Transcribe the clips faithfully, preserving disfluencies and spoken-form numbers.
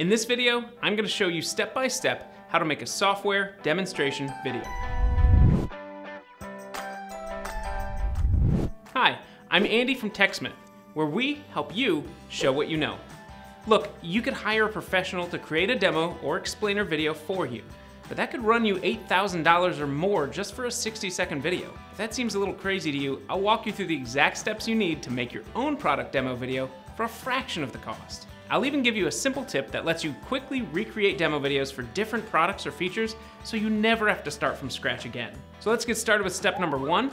In this video, I'm going to show you step by step how to make a software demonstration video. Hi, I'm Andy from TechSmith, where we help you show what you know. Look, you could hire a professional to create a demo or explainer video for you, but that could run you eight thousand dollars or more just for a sixty second video. If that seems a little crazy to you, I'll walk you through the exact steps you need to make your own product demo video for a fraction of the cost. I'll even give you a simple tip that lets you quickly recreate demo videos for different products or features so you never have to start from scratch again. So let's get started with step number one,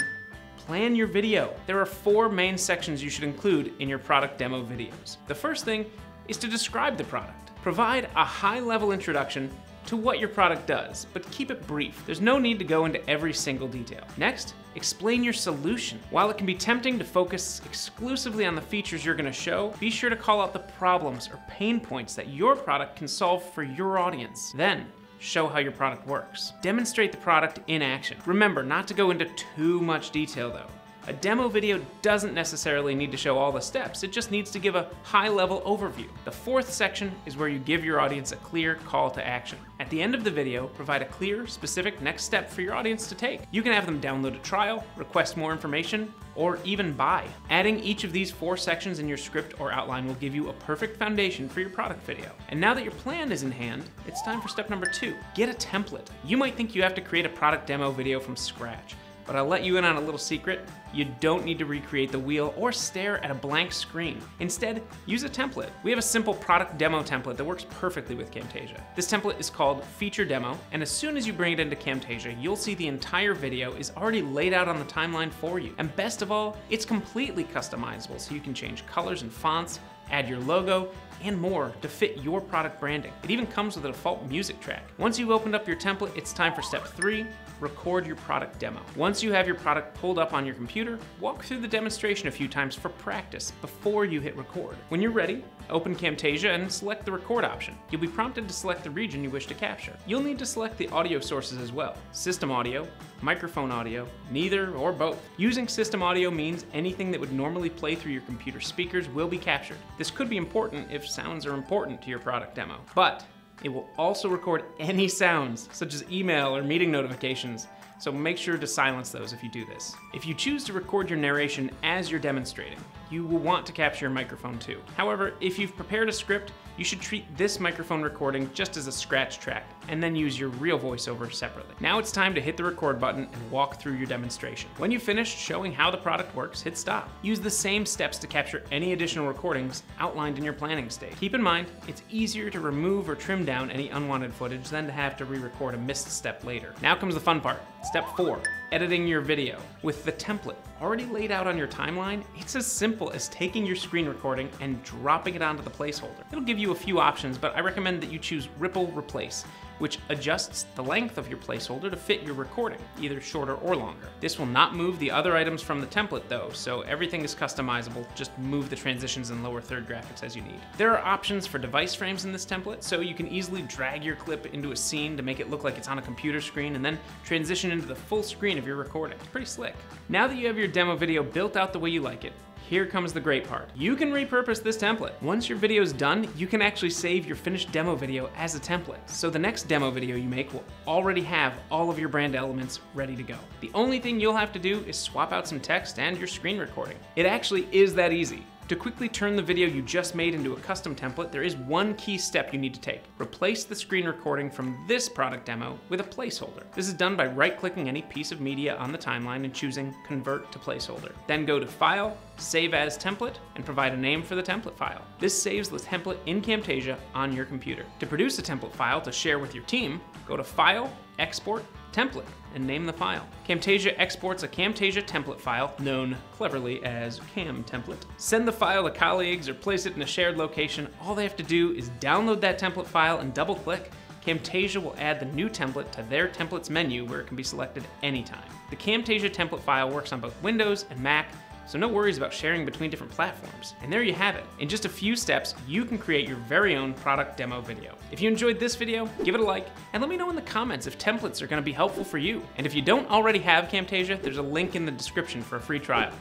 plan your video. There are four main sections you should include in your product demo videos. The first thing is to describe the product. Provide a high-level introduction to what your product does, but keep it brief. There's no need to go into every single detail. Next, explain your solution. While it can be tempting to focus exclusively on the features you're gonna show, be sure to call out the problems or pain points that your product can solve for your audience. Then, show how your product works. Demonstrate the product in action. Remember not to go into too much detail though. A demo video doesn't necessarily need to show all the steps, it just needs to give a high-level overview. The fourth section is where you give your audience a clear call to action. At the end of the video, provide a clear, specific next step for your audience to take. You can have them download a trial, request more information, or even buy. Adding each of these four sections in your script or outline will give you a perfect foundation for your product video. And now that your plan is in hand, it's time for step number two, get a template. You might think you have to create a product demo video from scratch, but I'll let you in on a little secret. You don't need to recreate the wheel or stare at a blank screen. Instead, use a template. We have a simple product demo template that works perfectly with Camtasia. This template is called Feature Demo, and as soon as you bring it into Camtasia, you'll see the entire video is already laid out on the timeline for you. And best of all, it's completely customizable, so you can change colors and fonts, add your logo, and more to fit your product branding. It even comes with a default music track. Once you've opened up your template, it's time for step three, record your product demo. Once you have your product pulled up on your computer, walk through the demonstration a few times for practice before you hit record. When you're ready, open Camtasia and select the record option. You'll be prompted to select the region you wish to capture. You'll need to select the audio sources as well, system audio, microphone audio, neither or both. Using system audio means anything that would normally play through your computer speakers will be captured. This could be important if sounds are important to your product demo, but it will also record any sounds, such as email or meeting notifications, so make sure to silence those if you do this. If you choose to record your narration as you're demonstrating, you will want to capture your microphone too. However, if you've prepared a script, you should treat this microphone recording just as a scratch track and then use your real voiceover separately. Now it's time to hit the record button and walk through your demonstration. When you've finished showing how the product works, hit stop. Use the same steps to capture any additional recordings outlined in your planning stage. Keep in mind, it's easier to remove or trim down any unwanted footage than to have to re-record a missed step later. Now comes the fun part. Step four, editing your video. With the template already laid out on your timeline, it's as simple as taking your screen recording and dropping it onto the placeholder. It'll give you a few options, but I recommend that you choose Ripple Replace, which adjusts the length of your placeholder to fit your recording, either shorter or longer. This will not move the other items from the template though, so everything is customizable. Just move the transitions and lower third graphics as you need. There are options for device frames in this template, so you can easily drag your clip into a scene to make it look like it's on a computer screen and then transition into the full screen of your recording. It's pretty slick. Now that you have your demo video built out the way you like it, here comes the great part. You can repurpose this template. Once your video is done, you can actually save your finished demo video as a template. So the next demo video you make will already have all of your brand elements ready to go. The only thing you'll have to do is swap out some text and your screen recording. It actually is that easy. To quickly turn the video you just made into a custom template, there is one key step you need to take. Replace the screen recording from this product demo with a placeholder. This is done by right-clicking any piece of media on the timeline and choosing Convert to Placeholder. Then go to File, Save as Template, and provide a name for the template file. This saves the template in Camtasia on your computer. To produce a template file to share with your team, go to File, Export, Template, and name the file. Camtasia exports a Camtasia template file, known cleverly as Camtemplate. Send the file to colleagues or place it in a shared location. All they have to do is download that template file and double click. Camtasia will add the new template to their templates menu where it can be selected anytime. The Camtasia template file works on both Windows and Mac, so no worries about sharing between different platforms. And there you have it. In just a few steps, you can create your very own product demo video. If you enjoyed this video, give it a like, and let me know in the comments if templates are gonna be helpful for you. And if you don't already have Camtasia, there's a link in the description for a free trial.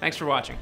Thanks for watching.